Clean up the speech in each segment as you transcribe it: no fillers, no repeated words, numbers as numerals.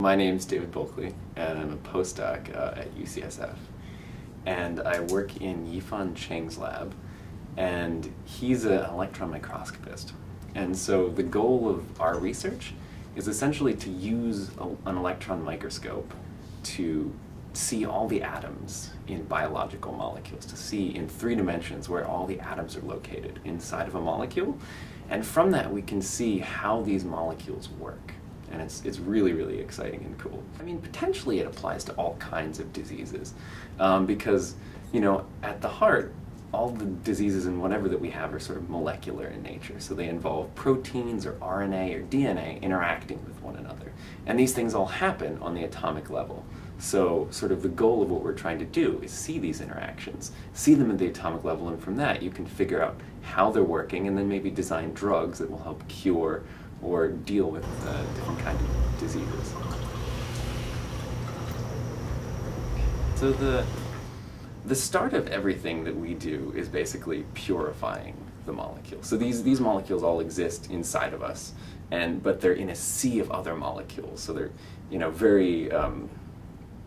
My name's David Bulkley, and I'm a postdoc at UCSF, and I work in Yifan Cheng's lab, and he's an electron microscopist. And so the goal of our research is essentially to use an electron microscope to see all the atoms in biological molecules, to see in three dimensions where all the atoms are located inside of a molecule, and from that we can see how these molecules work. And it's really, really exciting and cool. I mean, potentially it applies to all kinds of diseases because, you know, at the heart, all the diseases and whatever that we have are sort of molecular in nature. So they involve proteins or RNA or DNA interacting with one another. And these things all happen on the atomic level. So sort of the goal of what we're trying to do is see these interactions, see them at the atomic level, and from that you can figure out how they're working and then maybe design drugs that will help cure or deal with different kinds of diseases. So the start of everything that we do is basically purifying the molecule. So these molecules all exist inside of us, but they're in a sea of other molecules. So they're, you know, very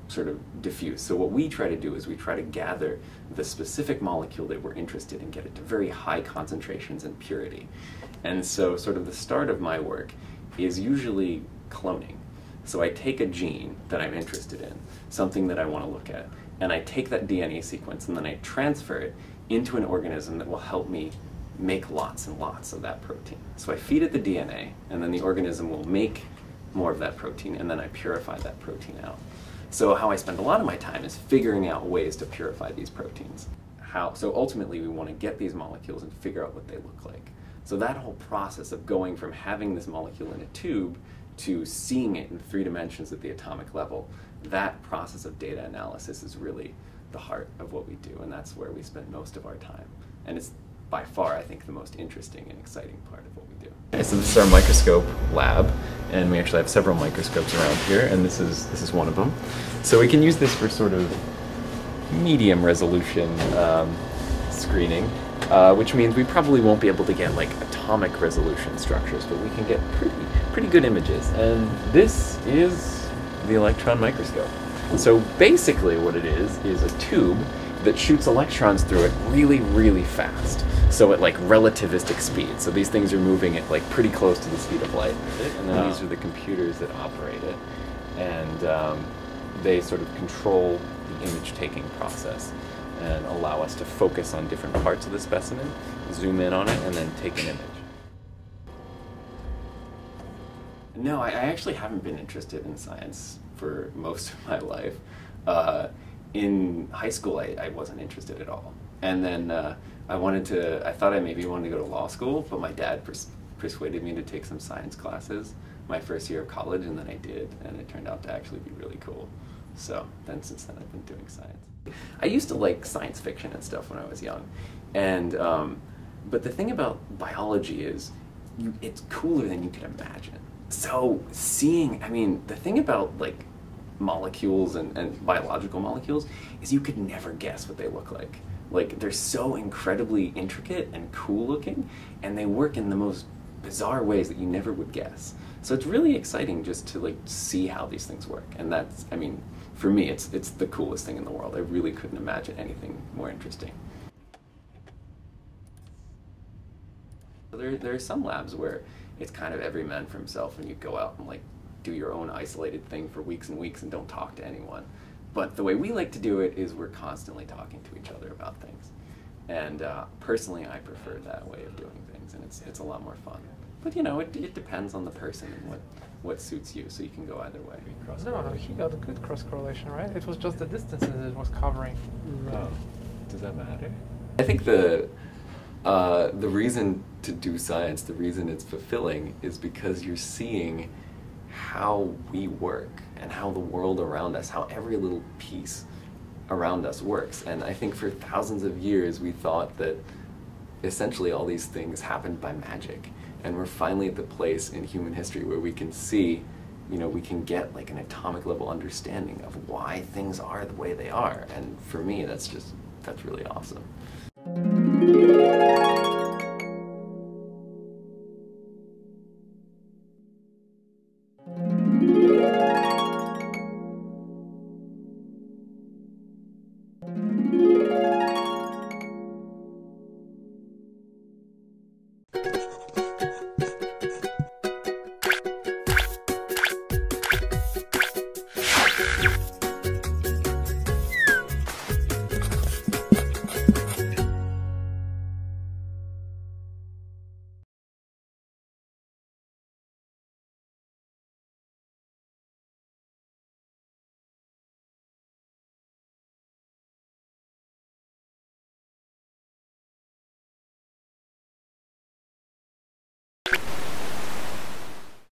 sort of diffuse. So what we try to do is we try to gather the specific molecule that we're interested in, get it to very high concentrations and purity. And so sort of the start of my work is usually cloning. So I take a gene that I'm interested in, something that I want to look at, and I take that DNA sequence and then I transfer it into an organism that will help me make lots and lots of that protein. So I feed it the DNA, and then the organism will make more of that protein, and then I purify that protein out. So how I spend a lot of my time is figuring out ways to purify these proteins. So ultimately we want to get these molecules and figure out what they look like. So that whole process of going from having this molecule in a tube to seeing it in three dimensions at the atomic level, that process of data analysis is really the heart of what we do, and that's where we spend most of our time. And it's by far, I think, the most interesting and exciting part of what we do. Okay, so this is our microscope lab, and we actually have several microscopes around here, and this is one of them. So we can use this for sort of medium resolution screening, which means we probably won't be able to get like atomic resolution structures, but we can get pretty good images. And this is the electron microscope. So basically what it is a tube that shoots electrons through it really, really fast. So at like relativistic speed. So these things are moving at like pretty close to the speed of light. And then these are the computers that operate it. And they sort of control the image taking process and allow us to focus on different parts of the specimen, zoom in on it, and then take an image. No, I actually haven't been interested in science for most of my life. In high school, I wasn't interested at all. And then I thought I maybe wanted to go to law school, but my dad persuaded me to take some science classes my first year of college, and then I did, and it turned out to actually be really cool. So then since then I've been doing science. I used to like science fiction and stuff when I was young, and but the thing about biology is it's cooler than you can imagine. So seeing, I mean, the thing about like molecules and biological molecules is you could never guess what they look like. Like, they're so incredibly intricate and cool looking, and they work in the most bizarre ways that you never would guess. So it's really exciting just to like see how these things work, and that's, I mean, for me it's the coolest thing in the world. I really couldn't imagine anything more interesting. There are some labs where it's kind of every man for himself, and you go out and like do your own isolated thing for weeks and weeks and don't talk to anyone. But the way we like to do it is we're constantly talking to each other about things. And personally, I prefer that way of doing things, and it's a lot more fun. But you know, it depends on the person and what suits you, so you can go either way. No, he got a good cross-correlation, right? It was just the distances it was covering. Oh, does that matter? I think the reason to do science, the reason it's fulfilling, is because you're seeing how we work and how the world around us, how every little piece around us works. And I think for thousands of years we thought that essentially all these things happened by magic, and we're finally at the place in human history where we can see, you know, we can get like an atomic level understanding of why things are the way they are. And for me, that's really awesome.